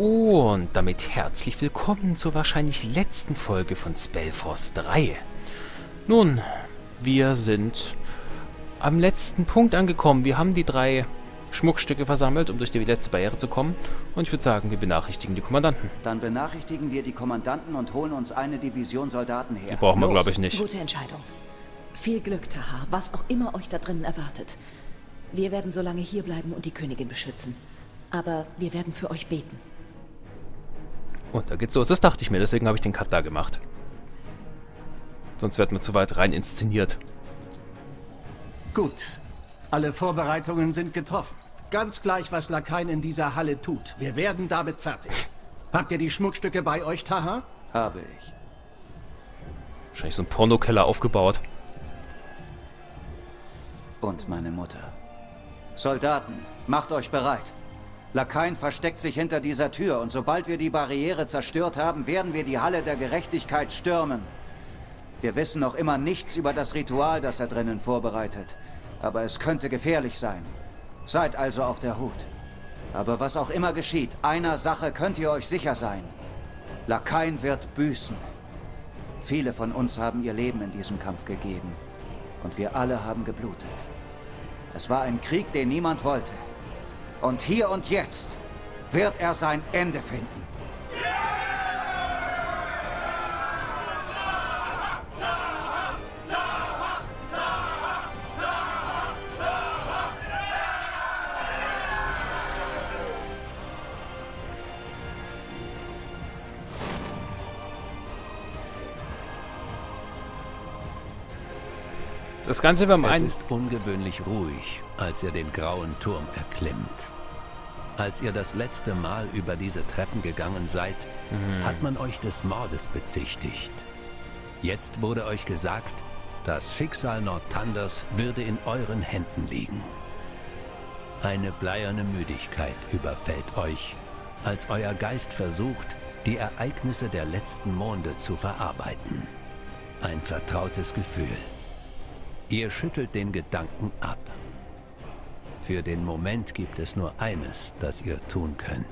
Und damit herzlich willkommen zur wahrscheinlich letzten Folge von Spellforce 3. Nun, wir sind am letzten Punkt angekommen. Wir haben die drei Schmuckstücke versammelt, um durch die letzte Barriere zu kommen. Und ich würde sagen, wir benachrichtigen die Kommandanten. Dann benachrichtigen wir die Kommandanten und holen uns eine Division Soldaten her. Die brauchen wir, glaube ich, nicht. Gute Entscheidung. Viel Glück, Taha, was auch immer euch da drinnen erwartet. Wir werden so lange hierbleiben und die Königin beschützen. Aber wir werden für euch beten. Und da geht's los. Das dachte ich mir, deswegen habe ich den Cut da gemacht. Sonst wird man zu weit rein inszeniert. Gut. Alle Vorbereitungen sind getroffen. Ganz gleich, was Lakaien in dieser Halle tut. Wir werden damit fertig. Habt ihr die Schmuckstücke bei euch, Taha? Habe ich. Wahrscheinlich so ein Pornokeller aufgebaut. Und meine Mutter. Soldaten, macht euch bereit. Lakaien versteckt sich hinter dieser Tür und sobald wir die Barriere zerstört haben, werden wir die Halle der Gerechtigkeit stürmen. Wir wissen noch immer nichts über das Ritual, das er drinnen vorbereitet. Aber es könnte gefährlich sein. Seid also auf der Hut. Aber was auch immer geschieht, einer Sache könnt ihr euch sicher sein. Lakaien wird büßen. Viele von uns haben ihr Leben in diesem Kampf gegeben. Und wir alle haben geblutet. Es war ein Krieg, den niemand wollte. Und hier und jetzt wird er sein Ende finden. Das Ganze beim einen. Es ist ungewöhnlich ruhig, als ihr den grauen Turm erklimmt. Als ihr das letzte Mal über diese Treppen gegangen seid, hat man euch des Mordes bezichtigt. Jetzt wurde euch gesagt, das Schicksal Nortandas würde in euren Händen liegen. Eine bleierne Müdigkeit überfällt euch, als euer Geist versucht, die Ereignisse der letzten Monde zu verarbeiten. Ein vertrautes Gefühl. Ihr schüttelt den Gedanken ab. Für den Moment gibt es nur eines, das ihr tun könnt.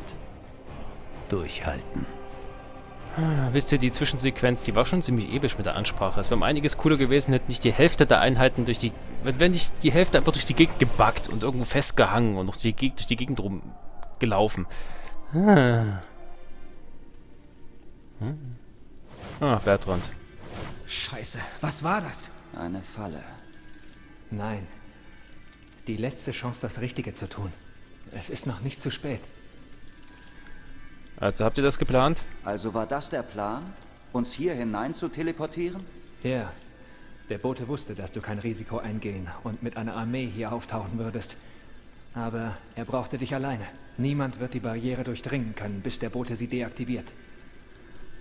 Durchhalten. Wisst ihr, die Zwischensequenz, die war schon ziemlich episch mit der Ansprache. Es wäre um einiges cooler gewesen, hätten nicht die Hälfte der Einheiten durch die... Wenn nicht die Hälfte einfach durch die Gegend gebackt und irgendwo festgehangen und durch die Gegend rumgelaufen. Bertrand. Scheiße, was war das? Eine Falle. Nein. Die letzte Chance, das Richtige zu tun. Es ist noch nicht zu spät. Also habt ihr das geplant? Also war das der Plan, uns hier hinein zu teleportieren? Ja. Der Bote wusste, dass du kein Risiko eingehen und mit einer Armee hier auftauchen würdest. Aber er brauchte dich alleine. Niemand wird die Barriere durchdringen können, bis der Bote sie deaktiviert.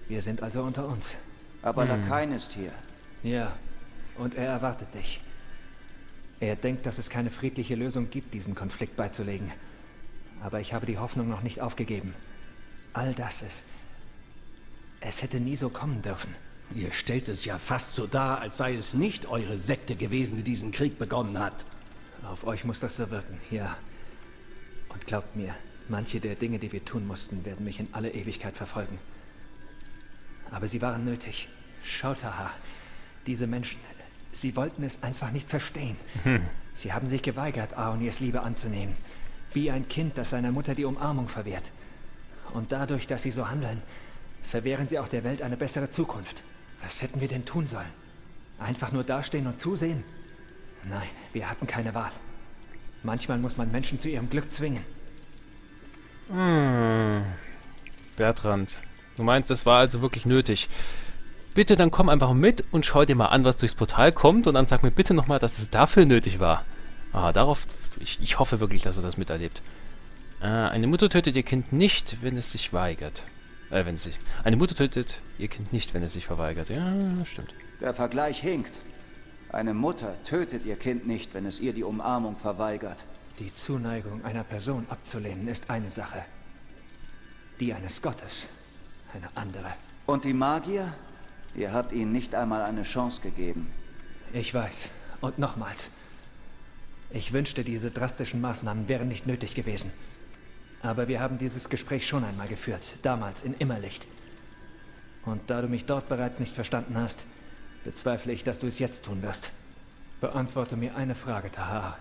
Wir sind also unter uns. Aber Lakaien ist hier. Ja. Und er erwartet dich. Er denkt, dass es keine friedliche Lösung gibt, diesen Konflikt beizulegen. Aber ich habe die Hoffnung noch nicht aufgegeben. All das ist... Es hätte nie so kommen dürfen. Ihr stellt es ja fast so dar, als sei es nicht eure Sekte gewesen, die diesen Krieg begonnen hat. Auf euch muss das so wirken, ja. Und glaubt mir, manche der Dinge, die wir tun mussten, werden mich in alle Ewigkeit verfolgen. Aber sie waren nötig. Schaut, Taha, diese Menschen... Sie wollten es einfach nicht verstehen. Sie haben sich geweigert, Aonirs Liebe anzunehmen. Wie ein Kind, das seiner Mutter die Umarmung verwehrt. Und dadurch, dass sie so handeln, verwehren sie auch der Welt eine bessere Zukunft. Was hätten wir denn tun sollen? Einfach nur dastehen und zusehen? Nein, wir hatten keine Wahl. Manchmal muss man Menschen zu ihrem Glück zwingen. Bertrand, du meinst, das war also wirklich nötig. Bitte, dann komm einfach mit und schau dir mal an, was durchs Portal kommt. Und dann sag mir bitte nochmal, dass es dafür nötig war. Darauf... Ich hoffe wirklich, dass er das miterlebt. Eine Mutter tötet ihr Kind nicht, wenn es sich weigert. Eine Mutter tötet ihr Kind nicht, wenn es sich verweigert. Ja, stimmt. Der Vergleich hinkt. Eine Mutter tötet ihr Kind nicht, wenn es ihr die Umarmung verweigert. Die Zuneigung einer Person abzulehnen ist eine Sache. Die eines Gottes eine andere. Und die Magier? Ihr habt ihnen nicht einmal eine Chance gegeben. Ich weiß. Und nochmals. Ich wünschte, diese drastischen Maßnahmen wären nicht nötig gewesen. Aber wir haben dieses Gespräch schon einmal geführt, damals in Immerlicht. Und da du mich dort bereits nicht verstanden hast, bezweifle ich, dass du es jetzt tun wirst. Beantworte mir eine Frage, Taha.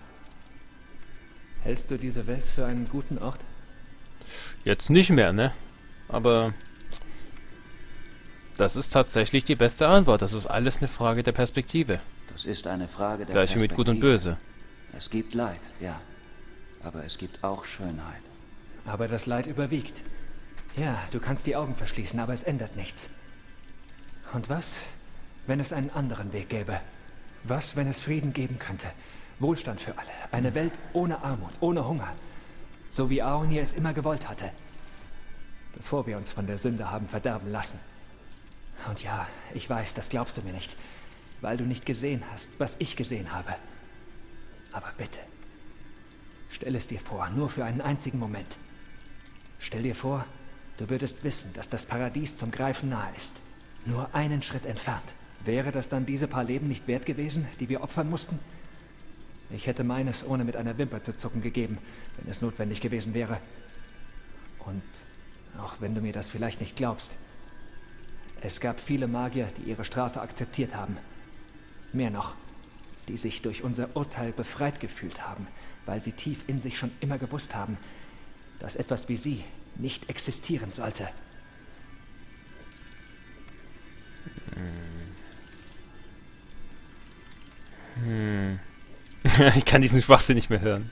Hältst du diese Welt für einen guten Ort? Jetzt nicht mehr, ne? Aber das ist tatsächlich die beste Antwort. Das ist alles eine Frage der Perspektive. Das ist eine Frage der Perspektive. Gleich wie mit Gut und Böse. Es gibt Leid, ja. Aber es gibt auch Schönheit. Aber das Leid überwiegt. Ja, du kannst die Augen verschließen, aber es ändert nichts. Und was, wenn es einen anderen Weg gäbe? Was, wenn es Frieden geben könnte? Wohlstand für alle. Eine Welt ohne Armut, ohne Hunger. So wie Aonir es immer gewollt hatte. Bevor wir uns von der Sünde haben verderben lassen. Und ja, ich weiß, das glaubst du mir nicht. Weil du nicht gesehen hast, was ich gesehen habe. Aber bitte, stell es dir vor, nur für einen einzigen Moment. Stell dir vor, du würdest wissen, dass das Paradies zum Greifen nahe ist. Nur einen Schritt entfernt. Wäre das dann diese paar Leben nicht wert gewesen, die wir opfern mussten? Ich hätte meines ohne mit einer Wimper zu zucken gegeben, wenn es notwendig gewesen wäre. Und auch wenn du mir das vielleicht nicht glaubst, es gab viele Magier, die ihre Strafe akzeptiert haben. Mehr noch, die sich durch unser Urteil befreit gefühlt haben, weil sie tief in sich schon immer gewusst haben, dass etwas wie sie nicht existieren sollte. Ich kann diesen Schwachsinn nicht mehr hören.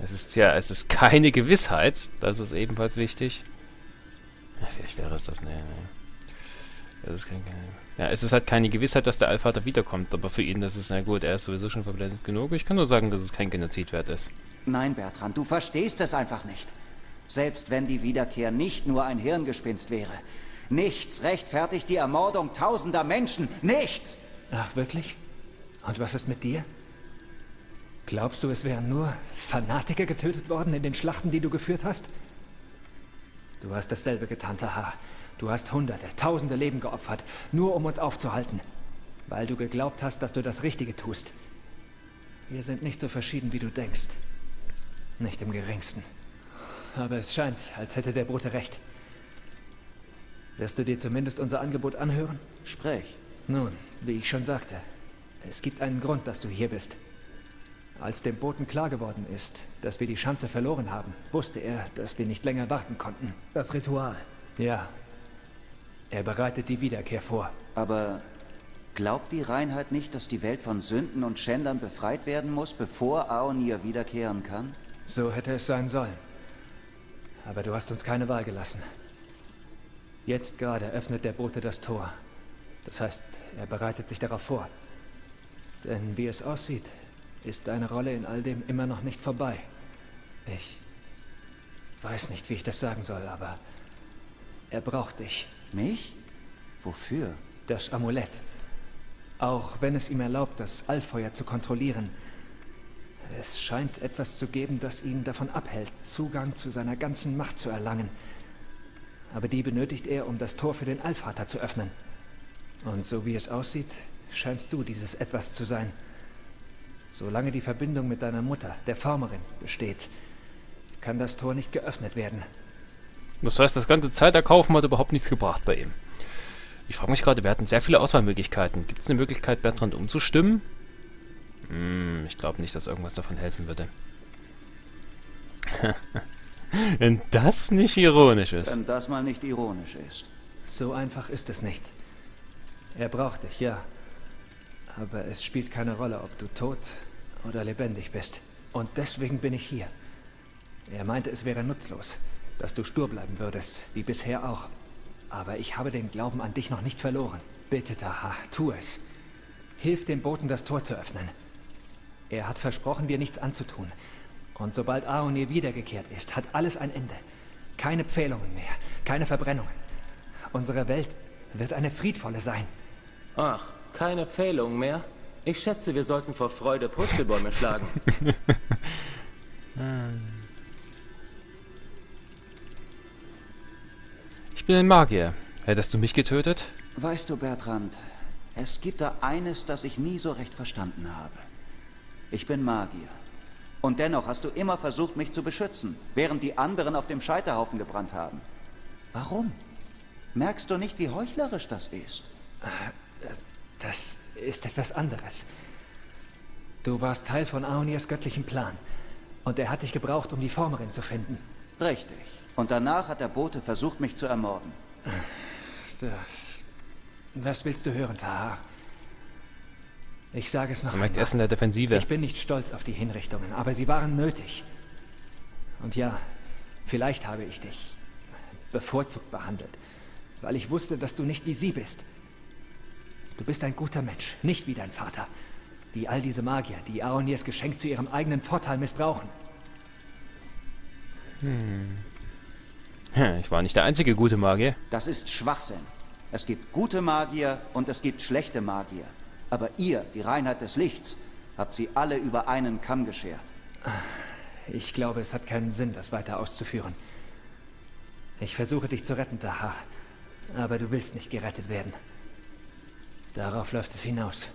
Es ist keine Gewissheit. Das ist ebenfalls wichtig. Ja, vielleicht wäre es das. Nee, nee. Es ist halt keine Gewissheit, dass der Allvater wiederkommt. Aber für ihn, das ist, na gut, er ist sowieso schon verblendet genug. Ich kann nur sagen, dass es kein Genozid wert ist. Nein, Bertrand, du verstehst es einfach nicht. Selbst wenn die Wiederkehr nicht nur ein Hirngespinst wäre. Nichts rechtfertigt die Ermordung tausender Menschen. Nichts! Ach, wirklich? Und was ist mit dir? Glaubst du, es wären nur Fanatiker getötet worden in den Schlachten, die du geführt hast? Du hast dasselbe getan, Taha. Du hast Hunderte, Tausende Leben geopfert, nur um uns aufzuhalten. Weil du geglaubt hast, dass du das Richtige tust. Wir sind nicht so verschieden, wie du denkst. Nicht im Geringsten. Aber es scheint, als hätte der Bote recht. Wirst du dir zumindest unser Angebot anhören? Sprech. Nun, wie ich schon sagte, es gibt einen Grund, dass du hier bist. Als dem Boten klar geworden ist, dass wir die Schanze verloren haben, wusste er, dass wir nicht länger warten konnten. Das Ritual? Ja. Er bereitet die Wiederkehr vor. Aber glaubt die Reinheit nicht, dass die Welt von Sünden und Schändern befreit werden muss, bevor Aonir wiederkehren kann? So hätte es sein sollen. Aber du hast uns keine Wahl gelassen. Jetzt gerade öffnet der Bote das Tor. Das heißt, er bereitet sich darauf vor. Denn wie es aussieht, ist deine Rolle in all dem immer noch nicht vorbei. Ich weiß nicht, wie ich das sagen soll, aber er braucht dich. Mich? Wofür? Das Amulett. Auch wenn es ihm erlaubt, das Allfeuer zu kontrollieren. Es scheint etwas zu geben, das ihn davon abhält, Zugang zu seiner ganzen Macht zu erlangen. Aber die benötigt er, um das Tor für den Allvater zu öffnen. Und so wie es aussieht, scheinst du dieses Etwas zu sein. Solange die Verbindung mit deiner Mutter, der Farmerin, besteht, kann das Tor nicht geöffnet werden. Das heißt, das ganze Zeiterkaufen hat überhaupt nichts gebracht bei ihm. Ich frage mich gerade, wir hatten sehr viele Auswahlmöglichkeiten. Gibt es eine Möglichkeit, Bertrand umzustimmen? Ich glaube nicht, dass irgendwas davon helfen würde. Wenn das nicht ironisch ist. Wenn das mal nicht ironisch ist. So einfach ist es nicht. Er braucht dich, ja. Aber es spielt keine Rolle, ob du tot oder lebendig bist. Und deswegen bin ich hier. Er meinte, es wäre nutzlos, dass du stur bleiben würdest, wie bisher auch. Aber ich habe den Glauben an dich noch nicht verloren. Bitte, Taha, tu es. Hilf dem Boten, das Tor zu öffnen. Er hat versprochen, dir nichts anzutun. Und sobald Aonir wiedergekehrt ist, hat alles ein Ende. Keine Pfählungen mehr, keine Verbrennungen. Unsere Welt wird eine friedvolle sein. Ach, keine Pfählungen mehr? Ich schätze, wir sollten vor Freude Purzelbäume schlagen. Ich bin ein Magier. Hättest du mich getötet? Weißt du, Bertrand, es gibt da eines, das ich nie so recht verstanden habe. Ich bin Magier. Und dennoch hast du immer versucht, mich zu beschützen, während die anderen auf dem Scheiterhaufen gebrannt haben. Warum? Merkst du nicht, wie heuchlerisch das ist? Das ist etwas anderes. Du warst Teil von Aonirs göttlichem Plan. Und er hat dich gebraucht, um die Formerin zu finden. Richtig. Und danach hat der Bote versucht, mich zu ermorden. Was willst du hören, Taha? Ich sage es noch einmal. In der Defensive. Ich bin nicht stolz auf die Hinrichtungen, aber sie waren nötig. Und ja, vielleicht habe ich dich bevorzugt behandelt, weil ich wusste, dass du nicht wie sie bist. Du bist ein guter Mensch, nicht wie dein Vater. Wie all diese Magier, die Aonirs Geschenk zu ihrem eigenen Vorteil missbrauchen. Ich war nicht der einzige gute Magier. Das ist Schwachsinn. Es gibt gute Magier und es gibt schlechte Magier. Aber ihr, die Reinheit des Lichts, habt sie alle über einen Kamm geschert. Ich glaube, es hat keinen Sinn, das weiter auszuführen. Ich versuche, dich zu retten, Taha. Aber du willst nicht gerettet werden. Darauf läuft es hinaus.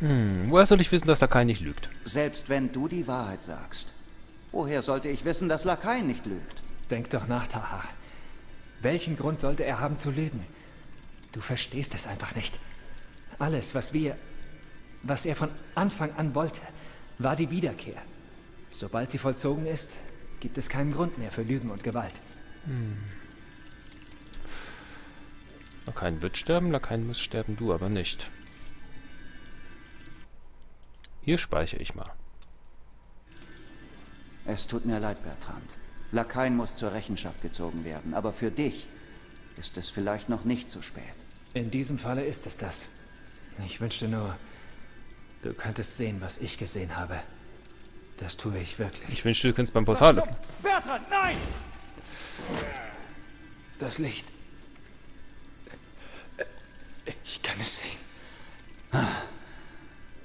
Woher soll ich wissen, dass Lakaien nicht lügt? Selbst wenn du die Wahrheit sagst. Woher sollte ich wissen, dass Lakaien nicht lügt? Denk doch nach, Taha. Welchen Grund sollte er haben zu lügen? Du verstehst es einfach nicht. Alles, was er von Anfang an wollte, war die Wiederkehr. Sobald sie vollzogen ist, gibt es keinen Grund mehr für Lügen und Gewalt. Lakaien wird sterben, Lakaien muss sterben, du aber nicht. Hier speichere ich mal. Es tut mir leid, Bertrand. Lakaien muss zur Rechenschaft gezogen werden, aber für dich ist es vielleicht noch nicht zu spät. In diesem Falle ist es das. Ich wünschte nur, du könntest sehen, was ich gesehen habe. Das tue ich wirklich. Ich wünschte, du könntest beim Portal öffnen. Bertrand, nein! Das Licht. Ich kann es sehen.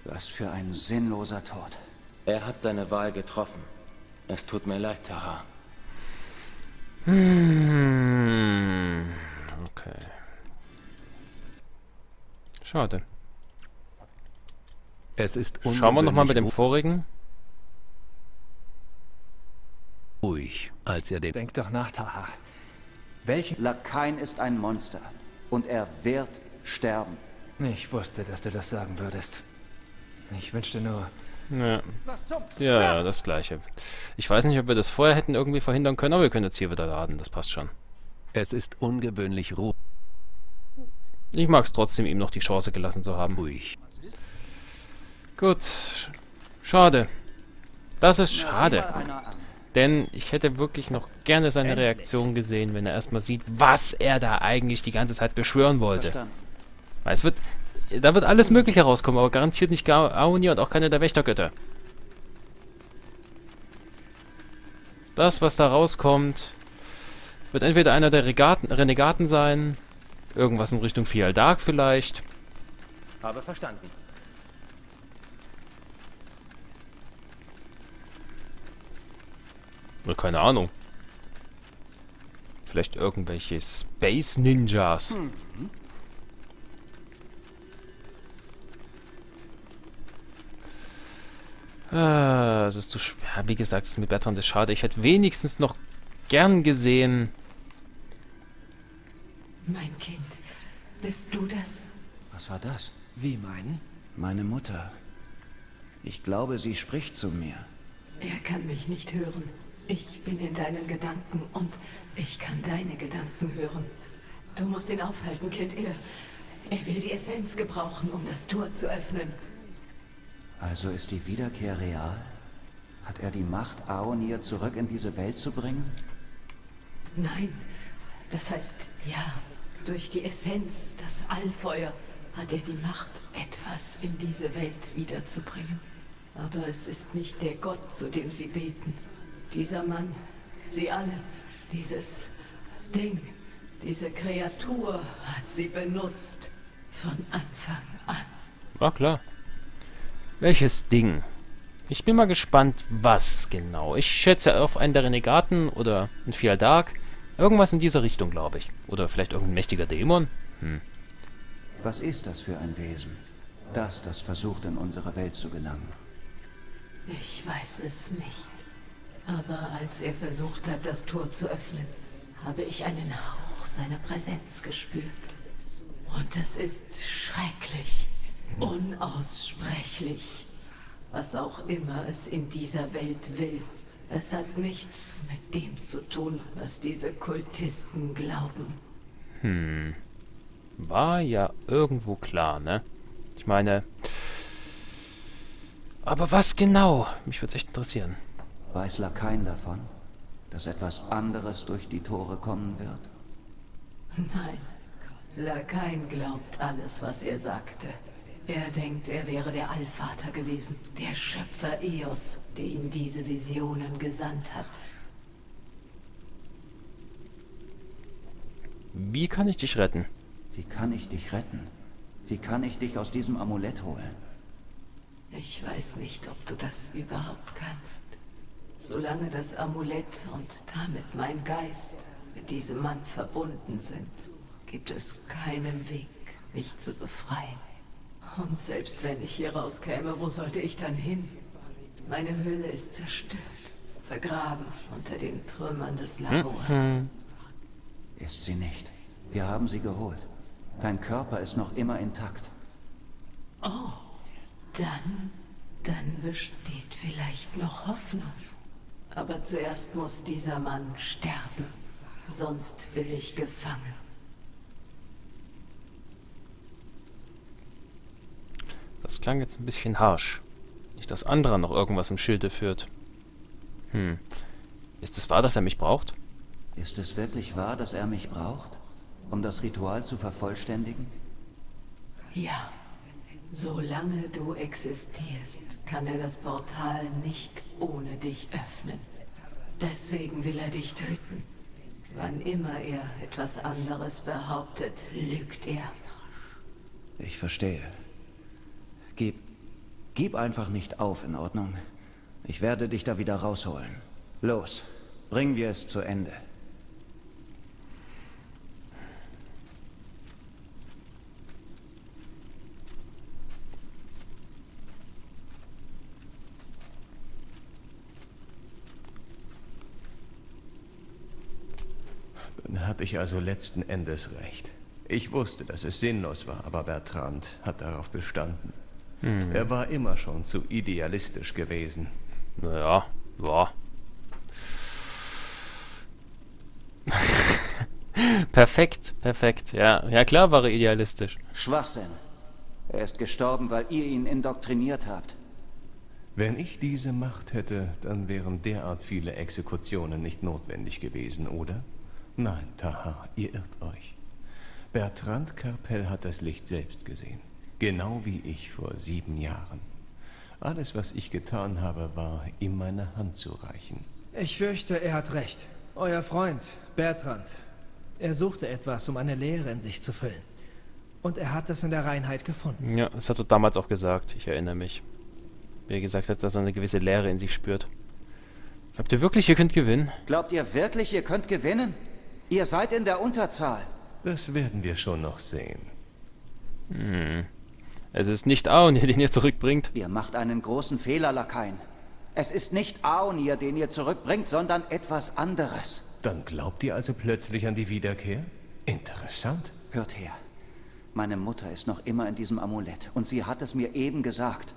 Was für ein sinnloser Tod. Er hat seine Wahl getroffen. Es tut mir leid, Taha. Okay. Schade. Es ist ungewöhnlich. Schauen wir nochmal mit dem vorigen. Ruhig, als er den... Denk doch nach, Taha. Welchen... Lakaien ist ein Monster. Und er wird sterben. Ich wusste, dass du das sagen würdest. Ich wünschte nur... Ja, das Gleiche. Ich weiß nicht, ob wir das vorher hätten irgendwie verhindern können, aber wir können jetzt hier wieder laden. Das passt schon. Es ist ungewöhnlich ruhig. Ich mag es trotzdem, ihm noch die Chance gelassen zu haben. Ruhig. Gut. Schade. Das ist schade. Denn ich hätte wirklich noch gerne seine Reaktion gesehen, wenn er erstmal sieht, was er da eigentlich die ganze Zeit beschwören wollte. Weil es wird... Da wird alles Mögliche herauskommen, aber garantiert nicht Aonir und auch keiner der Wächtergötter. Das, was da rauskommt, wird entweder einer der Renegaten sein, irgendwas in Richtung Fialdark vielleicht. Habe verstanden. Oder keine Ahnung. Vielleicht irgendwelche Space Ninjas. Es ist zu schwer. Wie gesagt, es ist mit Bertrand ist schade. Ich hätte wenigstens noch gern gesehen. Mein Kind, bist du das? Was war das? Wie meinen? Meine Mutter. Ich glaube, sie spricht zu mir. Er kann mich nicht hören. Ich bin in deinen Gedanken und ich kann deine Gedanken hören. Du musst ihn aufhalten, Kind. Er will die Essenz gebrauchen, um das Tor zu öffnen. Also ist die Wiederkehr real? Hat er die Macht, Aonir zurück in diese Welt zu bringen? Nein. Das heißt, ja, durch die Essenz, das Allfeuer, hat er die Macht, etwas in diese Welt wiederzubringen. Aber es ist nicht der Gott, zu dem sie beten. Dieser Mann, sie alle, dieses Ding, diese Kreatur hat sie benutzt. Von Anfang an. War klar. Welches Ding? Ich bin mal gespannt, was genau. Ich schätze auf einen der Renegaten oder einen Fialdark. Irgendwas in dieser Richtung, glaube ich. Oder vielleicht irgendein mächtiger Dämon? Was ist das für ein Wesen? Das versucht, in unsere Welt zu gelangen. Ich weiß es nicht. Aber als er versucht hat, das Tor zu öffnen, habe ich einen Hauch seiner Präsenz gespürt. Und es ist schrecklich, unaussprechlich. Was auch immer es in dieser Welt will, es hat nichts mit dem zu tun, was diese Kultisten glauben. Hm. War ja irgendwo klar, ne? Ich meine... Aber was genau? Mich würde es echt interessieren. Weiß Lakaien davon, dass etwas anderes durch die Tore kommen wird? Nein. Lakaien glaubt alles, was er sagte. Er denkt, er wäre der Allvater gewesen, der Schöpfer Eos, der ihm diese Visionen gesandt hat. Wie kann ich dich retten? Wie kann ich dich retten? Wie kann ich dich aus diesem Amulett holen? Ich weiß nicht, ob du das überhaupt kannst. Solange das Amulett und damit mein Geist mit diesem Mann verbunden sind, gibt es keinen Weg, mich zu befreien. Und selbst wenn ich hier rauskäme, wo sollte ich dann hin? Meine Hülle ist zerstört, vergraben unter den Trümmern des Labors. Ist sie nicht. Wir haben sie geholt. Dein Körper ist noch immer intakt. Oh, dann besteht vielleicht noch Hoffnung. Aber zuerst muss dieser Mann sterben, sonst bin ich gefangen. Das klang jetzt ein bisschen harsch. Nicht, dass Andra noch irgendwas im Schilde führt. Hm. Ist es wahr, dass er mich braucht? Ist es wirklich wahr, dass er mich braucht, um das Ritual zu vervollständigen? Ja. Solange du existierst, kann er das Portal nicht ohne dich öffnen. Deswegen will er dich töten. Wann immer er etwas anderes behauptet, lügt er. Ich verstehe. Gib einfach nicht auf, in Ordnung? Ich werde dich da wieder rausholen. Los, bringen wir es zu Ende. Dann hatte ich also letzten Endes recht. Ich wusste, dass es sinnlos war, aber Bertrand hat darauf bestanden. Hm. Er war immer schon zu idealistisch gewesen. Naja, war. Perfekt. Ja, klar war er idealistisch. Schwachsinn. Er ist gestorben, weil ihr ihn indoktriniert habt. Wenn ich diese Macht hätte, dann wären derart viele Exekutionen nicht notwendig gewesen, oder? Nein, Taha, ihr irrt euch. Bertrand Karpel hat das Licht selbst gesehen. Genau wie ich vor 7 Jahren. Alles, was ich getan habe, war, ihm meine Hand zu reichen. Ich fürchte, er hat recht. Euer Freund, Bertrand. Er suchte etwas, um eine Leere in sich zu füllen. Und er hat es in der Reinheit gefunden. Ja, das hat er damals auch gesagt. Ich erinnere mich. Wie er gesagt hat, dass er eine gewisse Leere in sich spürt. Glaubt ihr wirklich, ihr könnt gewinnen? Glaubt ihr wirklich, ihr könnt gewinnen? Ihr seid in der Unterzahl. Das werden wir schon noch sehen. Hm. Es ist nicht Aonir, den ihr zurückbringt. Ihr macht einen großen Fehler, Lakaien. Es ist nicht Aonir, den ihr zurückbringt, sondern etwas anderes. Dann glaubt ihr also plötzlich an die Wiederkehr? Interessant. Hört her. Meine Mutter ist noch immer in diesem Amulett und sie hat es mir eben gesagt.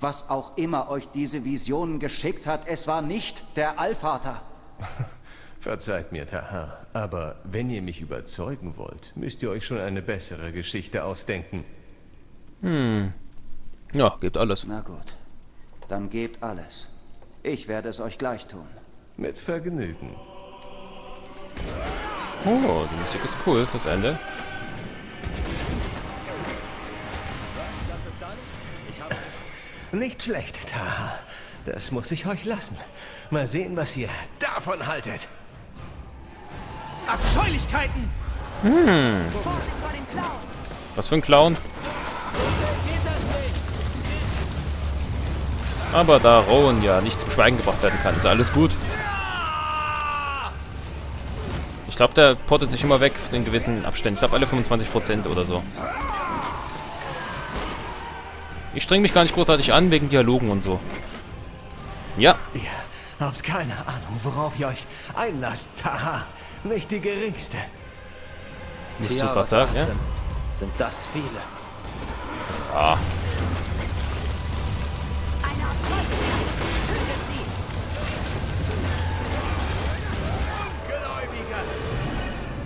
Was auch immer euch diese Visionen geschickt hat, es war nicht der Allvater. Verzeiht mir, Taha, aber wenn ihr mich überzeugen wollt, müsst ihr euch schon eine bessere Geschichte ausdenken. Hm. Ja, gebt alles. Na gut. Dann gebt alles. Ich werde es euch gleich tun. Mit Vergnügen. Oh, die Musik ist cool fürs Ende. Nicht schlecht, Taha. Das muss ich euch lassen. Mal sehen, was ihr davon haltet. Abscheulichkeiten! Hm. Was für ein Clown? Aber da Rohen ja nicht zum Schweigen gebracht werden kann, ist alles gut. Ich glaube, der portet sich immer weg in gewissen Abständen. Ich glaube, alle 25% oder so. Ich streng mich gar nicht großartig an, wegen Dialogen und so. Ja. Ihr habt keine Ahnung, worauf ihr euch einlasst, Taha. Nicht die geringste. Musst du gerade sagen, ja? Sind das viele? Ja.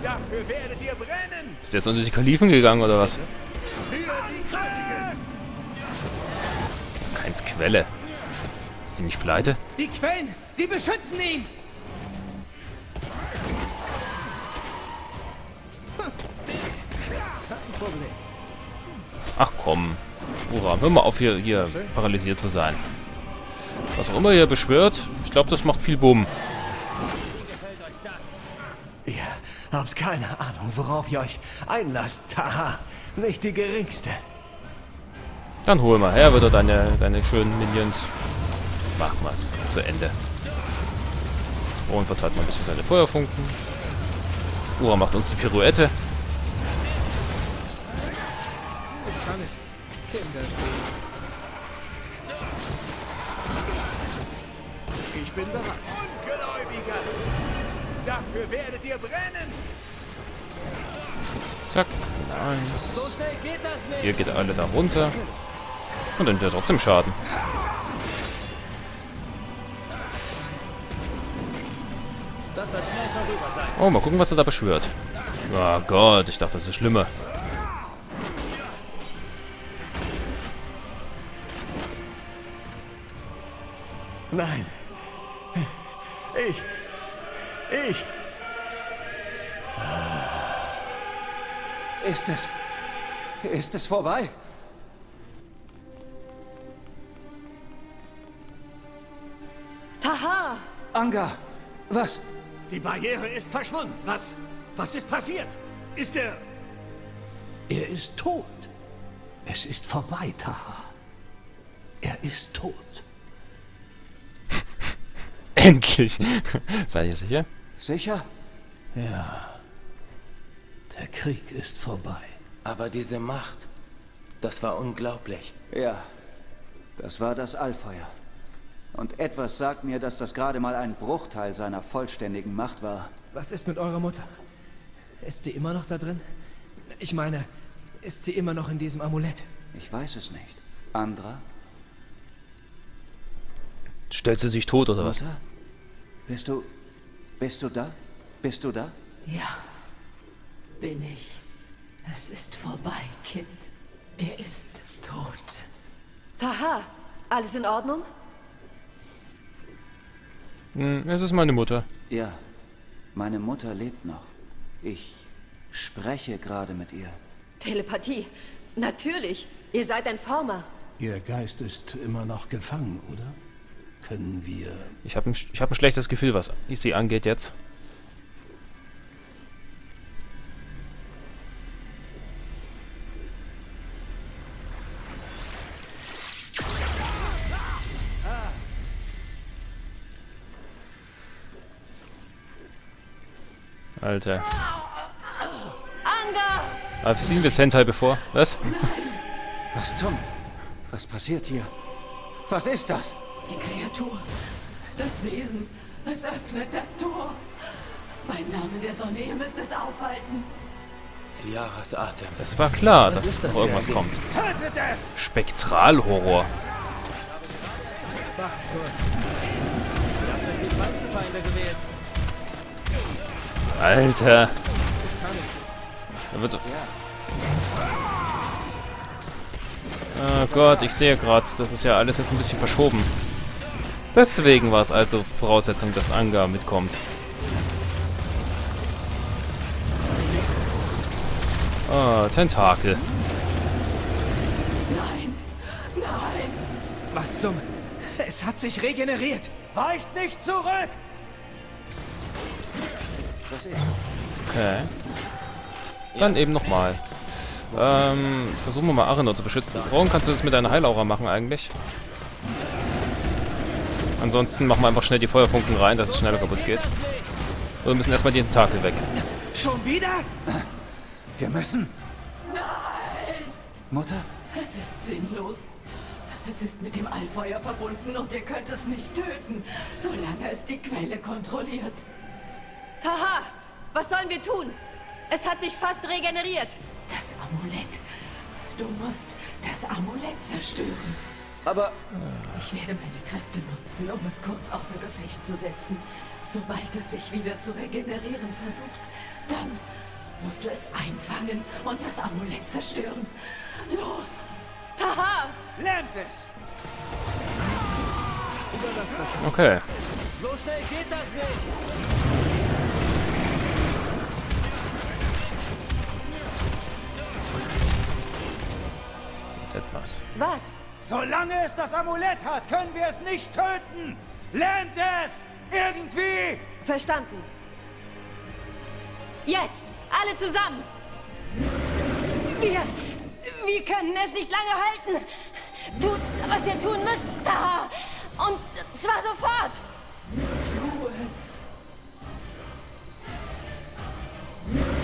Dafür werdet ihr brennen! Ist jetzt unter die Kalifen gegangen oder was? Keins Quelle. Ist die nicht pleite? Die Quellen, sie beschützen ihn! Kein Problem. Ach komm. Uram, hör mal auf, hier paralysiert zu sein. Was auch immer ihr beschwört, ich glaube, das macht viel Bumm. Habt keine Ahnung, worauf ihr euch einlasst, Taha. Nicht die geringste. Dann hol mal her, wieder deine schönen Minions. Mach mal's zu Ende. Und verteilt mal ein bisschen seine Feuerfunken. Ura macht uns die Pirouette. Ich bin bereit. Ungläubiger! Dafür werdet ihr brennen! Zack, nice. So schnell geht das nicht. Ihr geht alle da runter. Und dann wird trotzdem Schaden. Das wird schnell vorüber sein. Oh, mal gucken, was er da beschwört. Oh Gott, ich dachte, das ist schlimmer. Nein. Ich! Ist es vorbei? Taha! Anga! Was? Die Barriere ist verschwunden. Was ist passiert? Er ist tot. Es ist vorbei, Taha. Er ist tot. Endlich! Seid ihr sicher? Sicher? Ja. Der Krieg ist vorbei. Aber diese Macht, das war unglaublich. Ja, das war das Allfeuer. Und etwas sagt mir, dass das gerade mal ein Bruchteil seiner vollständigen Macht war. Was ist mit eurer Mutter? Ist sie immer noch da drin? Ich meine, ist sie immer noch in diesem Amulett? Ich weiß es nicht. Andra? Stellt sie sich tot, oder was? Mutter? Bist du da? Bist du da? Ja, bin ich. Es ist vorbei, Kind. Er ist tot. Taha, alles in Ordnung? Es ist meine Mutter. Ja, meine Mutter lebt noch. Ich spreche gerade mit ihr. Telepathie? Natürlich. Ihr seid ein Former. Ihr Geist ist immer noch gefangen, oder? Können wir... Ich hab ein schlechtes Gefühl, was sie angeht jetzt. Alter. I've seen this Hentai before. Was? Was zum... Was passiert hier? Was ist das? Die Kreatur, das Wesen, es öffnet das Tor. Beim Namen der Sonne, ihr müsst es aufhalten. Tiaras Atem. Es war klar, dass das irgendwas kommt. Tötet es! Spektralhorror. Alter. Da wird... Oh Gott, ich sehe gerade, das ist ja alles jetzt ein bisschen verschoben. Deswegen war es also Voraussetzung, dass Anga mitkommt. Ah, Tentakel. Nein, nein. Was zum... Es hat sich regeneriert. Weicht nicht zurück! Okay. Dann eben nochmal. Versuchen wir mal Arenor zu beschützen. Warum kannst du das mit deiner Heilaura machen eigentlich? Ansonsten machen wir einfach schnell die Feuerfunken rein, dass es schneller kaputt geht. Und wir müssen erstmal den Tentakel weg. Schon wieder? Wir müssen... Nein! Mutter? Es ist sinnlos. Es ist mit dem Allfeuer verbunden und ihr könnt es nicht töten, solange es die Quelle kontrolliert. Taha, was sollen wir tun? Es hat sich fast regeneriert. Das Amulett. Du musst das Amulett zerstören. Aber... Ich werde meine Kräfte nutzen, um es kurz außer Gefecht zu setzen. Sobald es sich wieder zu regenerieren versucht, dann musst du es einfangen und das Amulett zerstören. Los! Taha! Lernt es! Okay. So schnell geht das nicht! Etwas. Was? Solange es das Amulett hat, können wir es nicht töten! Lernt es! Irgendwie! Verstanden. Jetzt! Alle zusammen! Wir können es nicht lange halten! Tut, was ihr tun müsst, Taha! Und zwar sofort! Tu es!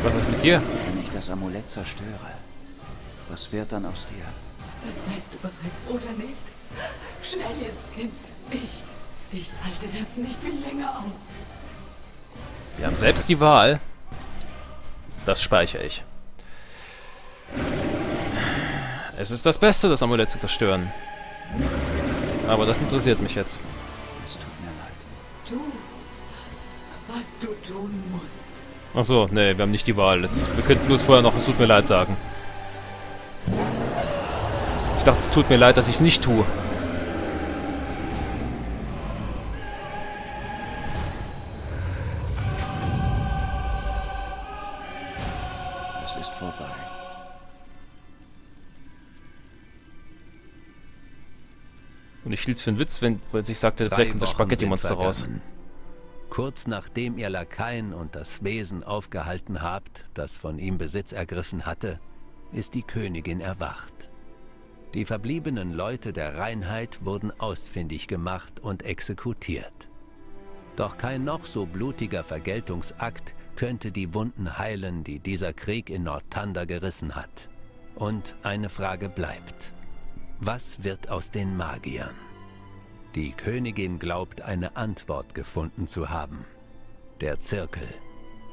Was ist mit dir? Wenn ich das Amulett zerstöre, was wird dann aus dir? Das weißt du bereits, oder nicht? Schnell jetzt, Kind. Ich halte das nicht viel länger aus. Wir haben selbst die Wahl. Das speichere ich. Es ist das Beste, das Amulett zu zerstören. Aber das interessiert mich jetzt. Es tut mir leid. Tu, was du tun musst. Ach so, nee, wir haben nicht die Wahl. Wir könnten bloß vorher noch, es tut mir leid sagen. Ich dachte, es tut mir leid, dass ich es nicht tue. Es ist vorbei. Und ich hielt's für einen Witz, wenn ich sagte, vielleicht kommt das Spaghetti-Monster raus. Kurz nachdem ihr Lakaien und das Wesen aufgehalten habt, das von ihm Besitz ergriffen hatte, ist die Königin erwacht. Die verbliebenen Leute der Reinheit wurden ausfindig gemacht und exekutiert. Doch kein noch so blutiger Vergeltungsakt könnte die Wunden heilen, die dieser Krieg in Nortanda gerissen hat. Und eine Frage bleibt. Was wird aus den Magiern? Die Königin glaubt, eine Antwort gefunden zu haben. Der Zirkel.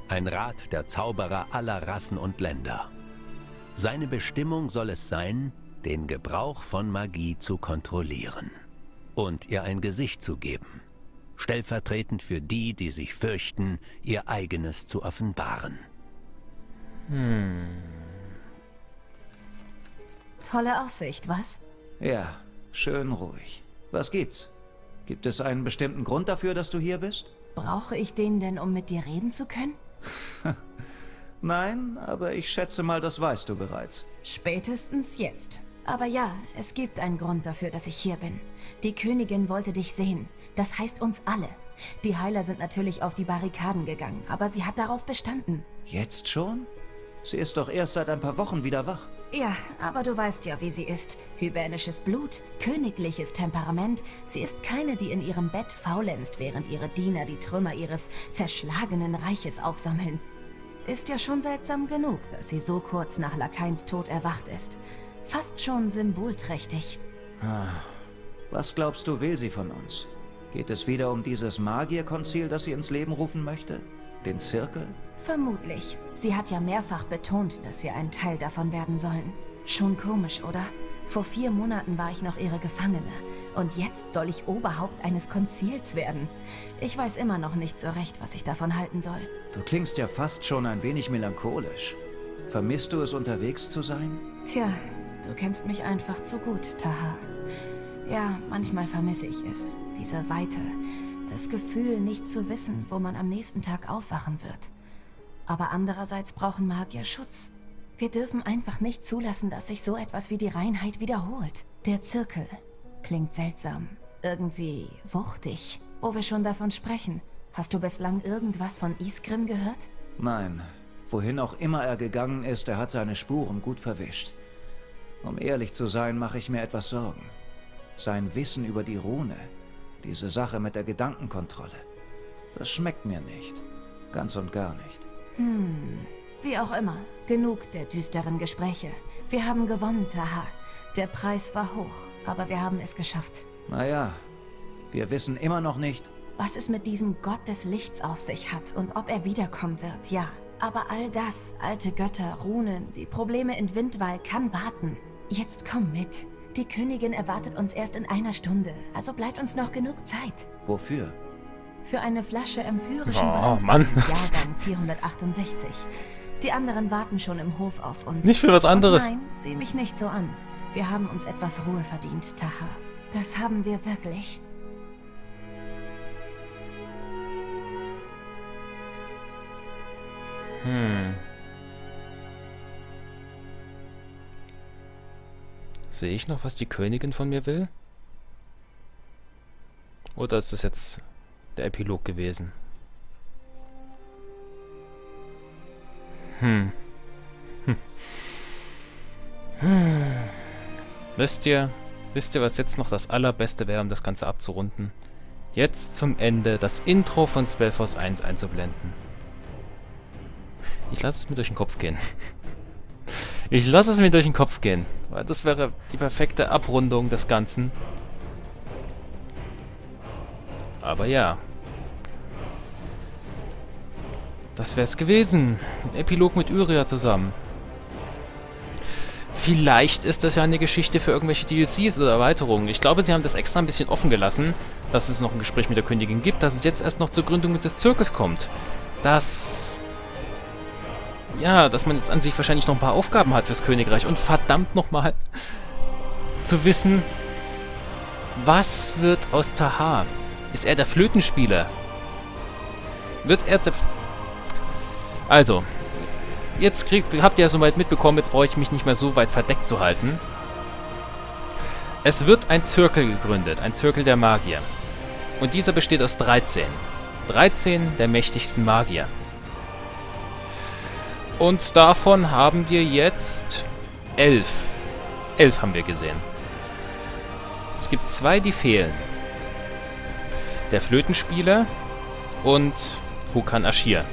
Ein Rat der Zauberer aller Rassen und Länder. Seine Bestimmung soll es sein, den Gebrauch von Magie zu kontrollieren und ihr ein Gesicht zu geben, stellvertretend für die, die sich fürchten, ihr eigenes zu offenbaren. Tolle Aussicht, was? Ja, schön ruhig. Was gibt's? Gibt es einen bestimmten Grund dafür, dass du hier bist? Brauche ich den denn, um mit dir reden zu können? Nein, aber ich schätze mal, das weißt du bereits. Spätestens jetzt. Aber ja, es gibt einen Grund dafür, dass ich hier bin. Die Königin wollte dich sehen. Das heißt uns alle. Die Heiler sind natürlich auf die Barrikaden gegangen, aber sie hat darauf bestanden. Jetzt schon? Sie ist doch erst seit ein paar Wochen wieder wach. Ja, aber du weißt ja, wie sie ist. Hybernisches Blut, königliches Temperament. Sie ist keine, die in ihrem Bett faulenzt, während ihre Diener die Trümmer ihres zerschlagenen Reiches aufsammeln. Ist ja schon seltsam genug, dass sie so kurz nach Lakains Tod erwacht ist. Fast schon symbolträchtig. Was glaubst du, will sie von uns? Geht es wieder um dieses Magierkonzil, das sie ins Leben rufen möchte? Den Zirkel? Vermutlich. Sie hat ja mehrfach betont, dass wir ein Teil davon werden sollen. Schon komisch, oder? Vor 4 Monaten war ich noch ihre Gefangene. Und jetzt soll ich Oberhaupt eines Konzils werden. Ich weiß immer noch nicht so recht, was ich davon halten soll. Du klingst ja fast schon ein wenig melancholisch. Vermisst du es, unterwegs zu sein? Tja, du kennst mich einfach zu gut, Taha. Ja, manchmal vermisse ich es. Diese Weite. Das Gefühl, nicht zu wissen, wo man am nächsten Tag aufwachen wird. Aber andererseits brauchen Magier Schutz. Wir dürfen einfach nicht zulassen, dass sich so etwas wie die Reinheit wiederholt. Der Zirkel. Klingt seltsam. Irgendwie wuchtig. Wo wir schon davon sprechen. Hast du bislang irgendwas von Isgrim gehört? Nein. Wohin auch immer er gegangen ist, er hat seine Spuren gut verwischt. Um ehrlich zu sein, mache ich mir etwas Sorgen. Sein Wissen über die Rune. Diese Sache mit der Gedankenkontrolle. Das schmeckt mir nicht. Ganz und gar nicht. Wie auch immer. Genug der düsteren Gespräche. Wir haben gewonnen, Taha. Der Preis war hoch. Aber wir haben es geschafft. Naja, wir wissen immer noch nicht, was es mit diesem Gott des Lichts auf sich hat und ob er wiederkommen wird, ja. Aber all das, alte Götter, Runen, die Probleme in Windwall, kann warten. Jetzt komm mit. Die Königin erwartet uns erst in einer Stunde, also bleibt uns noch genug Zeit. Wofür? Für eine Flasche empyrischen Brand, Jahrgang 468. Die anderen warten schon im Hof auf uns. Nicht für was anderes. Und nein, sieh mich nicht so an. Wir haben uns etwas Ruhe verdient, Taha. Das haben wir wirklich. Sehe ich noch, was die Königin von mir will? Oder ist das jetzt der Epilog gewesen? Wisst ihr, was jetzt noch das allerbeste wäre, um das Ganze abzurunden? Jetzt zum Ende das Intro von Spellforce 1 einzublenden. Ich lasse es mir durch den Kopf gehen. Ich lasse es mir durch den Kopf gehen. Weil das wäre die perfekte Abrundung des Ganzen. Aber ja. Das wäre es gewesen. Ein Epilog mit Uria zusammen. Vielleicht ist das ja eine Geschichte für irgendwelche DLCs oder Erweiterungen. Ich glaube, sie haben das extra ein bisschen offen gelassen, dass es noch ein Gespräch mit der Königin gibt, dass es jetzt erst noch zur Gründung des Zirkels kommt. Ja, dass man jetzt an sich wahrscheinlich noch ein paar Aufgaben hat fürs Königreich. Und verdammt nochmal zu wissen, was wird aus Taha? Ist er der Flötenspieler? Wird er der... Also, jetzt habt ihr ja soweit mitbekommen, jetzt brauche ich mich nicht mehr so weit verdeckt zu halten. Es wird ein Zirkel gegründet, ein Zirkel der Magier. Und dieser besteht aus 13. 13 der mächtigsten Magier. Und davon haben wir jetzt 11. 11 haben wir gesehen. Es gibt 2, die fehlen. Der Flötenspieler und Hokan Ashir.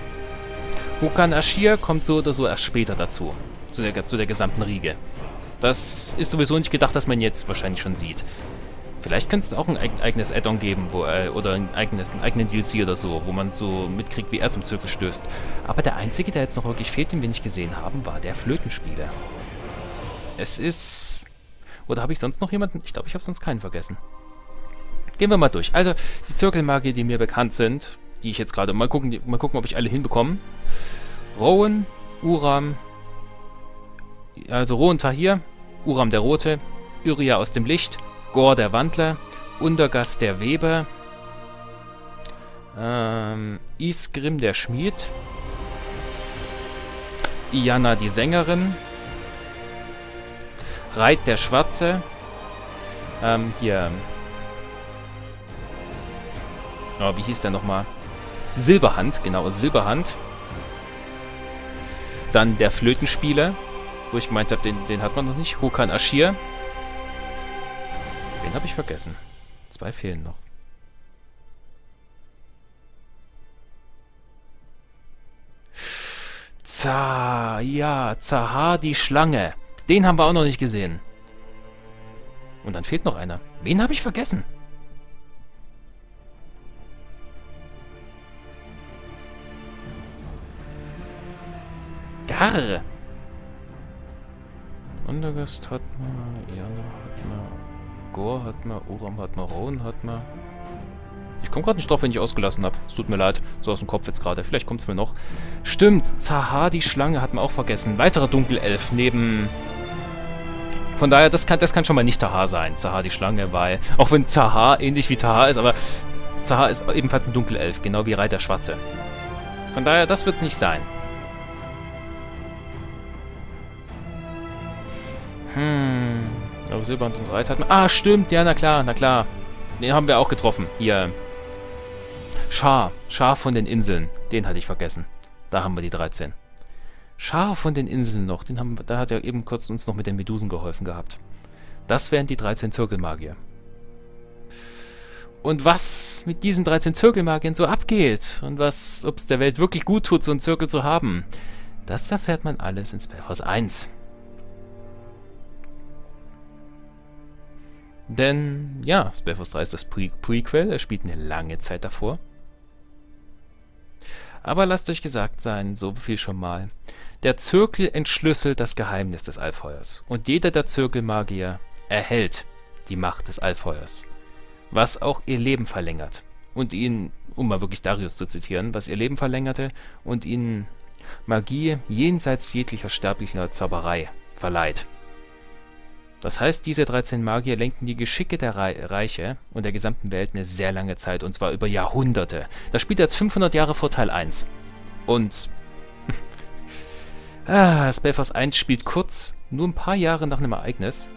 Hokan Ashir kommt so oder so erst später dazu. Zu der gesamten Riege. Das ist sowieso nicht gedacht, dass man jetzt wahrscheinlich schon sieht. Vielleicht könnte es auch ein eigenes Add-on geben, oder einen eigenen DLC oder so, wo man so mitkriegt, wie er zum Zirkel stößt. Aber der einzige, der jetzt noch wirklich fehlt, den wir nicht gesehen haben, war der Flötenspieler. Es ist... Oder habe ich sonst noch jemanden? Ich glaube, ich habe sonst keinen vergessen. Gehen wir mal durch. Also, die Zirkelmagier, die mir bekannt sind, die ich jetzt gerade... Mal gucken, ob ich alle hinbekomme. Rohen, Uram... Also Rohen Tahir, Uram der Rote, Uria aus dem Licht... Gor der Wandler, Undergast der Weber, Isgrim der Schmied, Ianna die Sängerin, Reit der Schwarze, wie hieß der nochmal? Silberhand, genau, Silberhand. Dann der Flötenspieler, wo ich gemeint habe, den hat man noch nicht, Hokan Ashir. Den habe ich vergessen. 2 fehlen noch. Zaha die Schlange. Den haben wir auch noch nicht gesehen. Und dann fehlt noch einer. Wen habe ich vergessen? Gare. Undergast hat man... Ianna hat man... Gor hat man, Uram hat man, Rohen hat man. Ich komme gerade nicht drauf, wenn ich ausgelassen habe. Es tut mir leid, so aus dem Kopf jetzt gerade. Vielleicht kommt es mir noch. Stimmt, Zaha die Schlange hat man auch vergessen. Weiterer Dunkelelf neben... Von daher, das kann schon mal nicht Taha sein. Zaha die Schlange, weil... Auch wenn Zaha ähnlich wie Taha ist, aber... Zaha ist ebenfalls ein Dunkelelf, genau wie Reit der Schwarze. Von daher, das wird es nicht sein. Silberhand und Reit hat man... Ah, stimmt. Ja, na klar, na klar. Den haben wir auch getroffen. Hier. Schar. Schar von den Inseln. Den hatte ich vergessen. Da haben wir die 13. Schar von den Inseln noch. Da hat er eben kurz uns noch mit den Medusen geholfen gehabt. Das wären die 13 Zirkelmagier. Und was mit diesen 13 Zirkelmagiern so abgeht und was, ob es der Welt wirklich gut tut, so einen Zirkel zu haben, das erfährt man alles in Spellforce 1. Denn, ja, Spellforce 3 ist das Prequel, er spielt eine lange Zeit davor. Aber lasst euch gesagt sein, so viel schon mal. Der Zirkel entschlüsselt das Geheimnis des Allfeuers. Und jeder der Zirkelmagier erhält die Macht des Allfeuers. Was auch ihr Leben verlängert. Und ihnen, um mal wirklich Darius zu zitieren, was ihr Leben verlängerte und ihnen Magie jenseits jeglicher sterblicher Zauberei verleiht. Das heißt, diese 13 Magier lenkten die Geschicke der Reiche und der gesamten Welt eine sehr lange Zeit, und zwar über Jahrhunderte. Das spielt als 500 Jahre vor Teil 1. Und Spellforce 1 spielt kurz, nur ein paar Jahre nach einem Ereignis.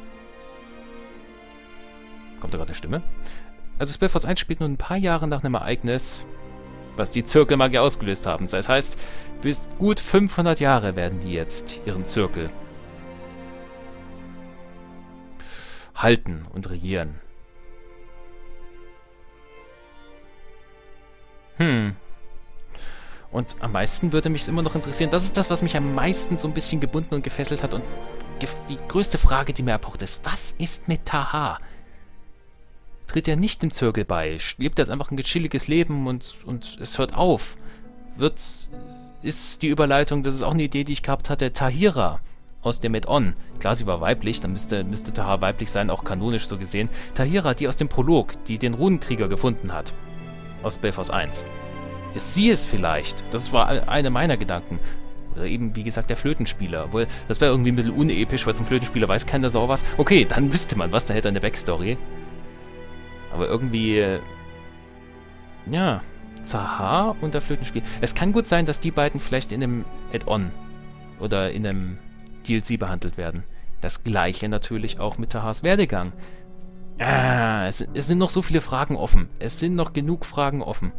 Kommt da gerade eine Stimme? Also Spellforce 1 spielt nur ein paar Jahre nach einem Ereignis, was die Zirkelmagier ausgelöst haben. Das heißt, bis gut 500 Jahre werden die jetzt ihren Zirkel halten und regieren. Und am meisten würde mich immer noch interessieren, das ist das, was mich am meisten so ein bisschen gebunden und gefesselt hat, und die größte Frage, die mir abhaucht, ist, was ist mit Taha? Tritt er nicht im Zirkel bei? Lebt er einfach ein gechilliges Leben und es hört auf? Ist die Überleitung, das ist auch eine Idee, die ich gehabt hatte, Tahira aus dem Add-on. Klar, sie war weiblich, dann müsste Taha weiblich sein, auch kanonisch so gesehen. Tahira, die aus dem Prolog, die den Runenkrieger gefunden hat, aus Spellforce 1. Ist sie es vielleicht? Das war einer meiner Gedanken. Oder eben, wie gesagt, der Flötenspieler. Obwohl, das wäre irgendwie ein bisschen unepisch, weil zum Flötenspieler weiß keiner Sau was. Okay, dann wüsste man was, da hätte er eine Backstory. Aber irgendwie, ja, Zaha und der Flötenspieler. Es kann gut sein, dass die beiden vielleicht in einem Add-on oder in einem DLC behandelt werden. Das gleiche natürlich auch mit Tahas Werdegang. Es sind noch so viele Fragen offen. Es sind noch genug Fragen offen.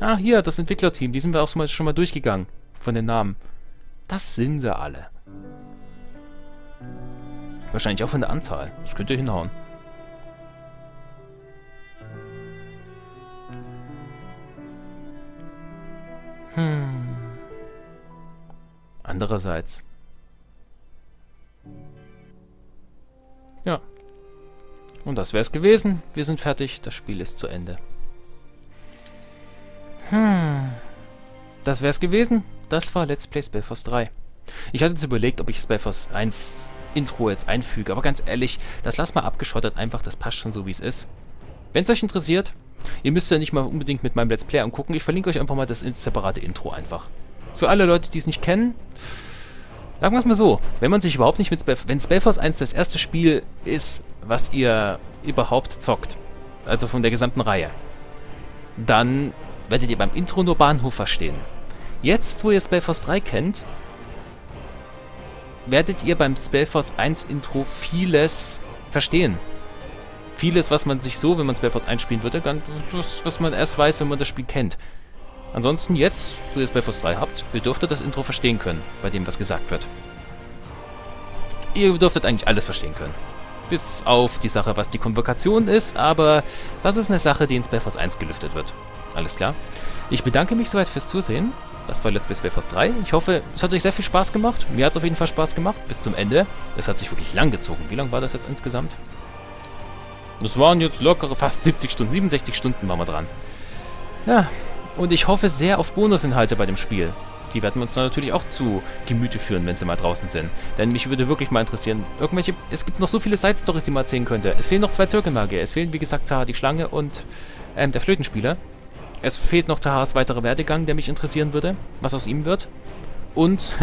Ah, hier, das Entwicklerteam. Die sind wir auch schon mal durchgegangen. Von den Namen. Das sind sie alle. Wahrscheinlich auch von der Anzahl. Das könnt ihr hinhauen. Andererseits. Ja. Und das wär's gewesen. Wir sind fertig. Das Spiel ist zu Ende. Das wär's gewesen. Das war Let's Play Spellforce 3. Ich hatte jetzt überlegt, ob ich Spellforce 1... Intro jetzt einfüge, aber ganz ehrlich, das lasst mal abgeschottet einfach, das passt schon so, wie es ist. Wenn es euch interessiert, ihr müsst ja nicht mal unbedingt mit meinem Let's Play angucken, ich verlinke euch einfach mal das separate Intro einfach. Für alle Leute, die es nicht kennen, sagen wir es mal so, wenn man sich überhaupt nicht mit Spellforce 1 das erste Spiel ist, was ihr überhaupt zockt, also von der gesamten Reihe, dann werdet ihr beim Intro nur Bahnhof verstehen. Jetzt, wo ihr Spellforce 3 kennt, werdet ihr beim Spellforce 1 Intro vieles verstehen. Vieles, was man sich so, wenn man Spellforce 1 spielen würde, was man erst weiß, wenn man das Spiel kennt. Ansonsten jetzt, wo ihr Spellforce 3 habt, ihr dürftet das Intro verstehen können, bei dem was gesagt wird. Ihr dürftet eigentlich alles verstehen können. Bis auf die Sache, was die Konvokation ist, aber das ist eine Sache, die in Spellforce 1 gelüftet wird. Alles klar. Ich bedanke mich soweit fürs Zusehen. Das war Let's Play Spellforce 3. Ich hoffe, es hat euch sehr viel Spaß gemacht. Mir hat es auf jeden Fall Spaß gemacht. Bis zum Ende. Es hat sich wirklich lang gezogen. Wie lang war das jetzt insgesamt? Das waren jetzt lockere fast 70 Stunden. 67 Stunden waren wir dran. Ja, und ich hoffe sehr auf Bonusinhalte bei dem Spiel. Die werden wir uns natürlich auch zu Gemüte führen, wenn sie mal draußen sind. Denn mich würde wirklich mal interessieren, es gibt noch so viele Side-Stories, die man erzählen könnte. Es fehlen noch 2 Zirkelmagier. Es fehlen, wie gesagt, Zaha die Schlange und der Flötenspieler. Es fehlt noch Tahas weiterer Werdegang, der mich interessieren würde, was aus ihm wird. Und,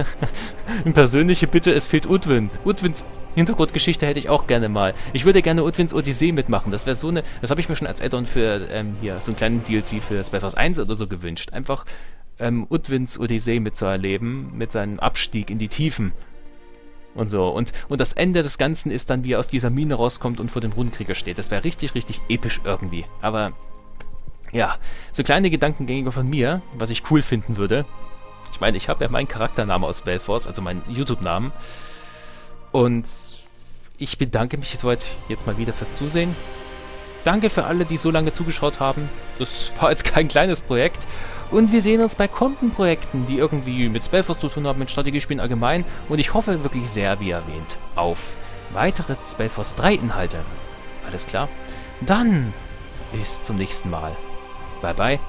eine persönliche Bitte, es fehlt Udwin. Udwins Hintergrundgeschichte hätte ich auch gerne mal. Ich würde gerne Udwins Odyssee mitmachen. Das wäre so eine, das habe ich mir schon als Add-on für, hier, so einen kleinen DLC für Spellforce 1 oder so gewünscht. Einfach, Udwins Odyssee mitzuerleben, mit seinem Abstieg in die Tiefen. Und so. Und das Ende des Ganzen ist dann, wie er aus dieser Mine rauskommt und vor dem Runenkrieger steht. Das wäre richtig, richtig episch irgendwie. Aber ja, so kleine Gedankengänge von mir, was ich cool finden würde. Ich meine, ich habe ja meinen Charakternamen aus Spellforce, also meinen YouTube-Namen. Und ich bedanke mich soweit jetzt mal wieder fürs Zusehen. Danke für alle, die so lange zugeschaut haben. Das war jetzt kein kleines Projekt. Und wir sehen uns bei kommenden Projekten, die irgendwie mit Spellforce zu tun haben, mit Strategiespielen allgemein. Und ich hoffe wirklich sehr, wie erwähnt, auf weitere Spellforce 3 Inhalte. Alles klar? Dann bis zum nächsten Mal. Bye bye.